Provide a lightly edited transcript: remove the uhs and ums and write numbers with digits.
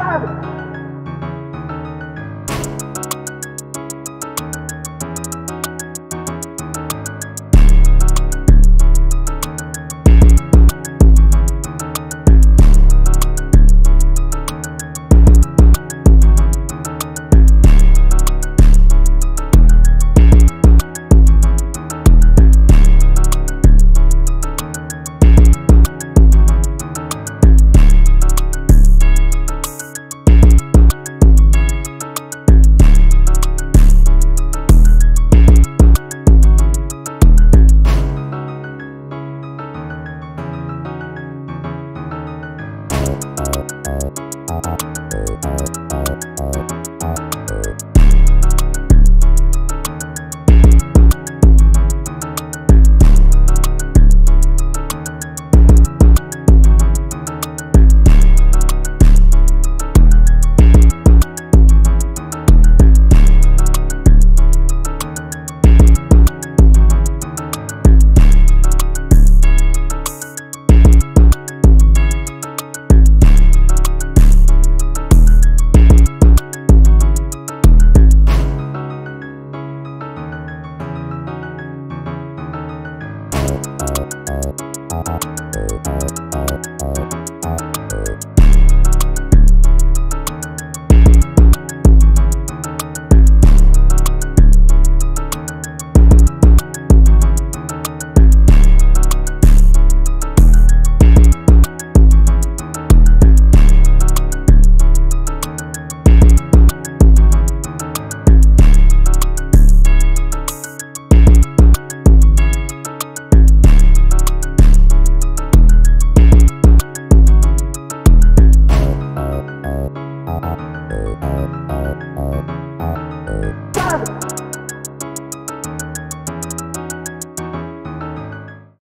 Stop!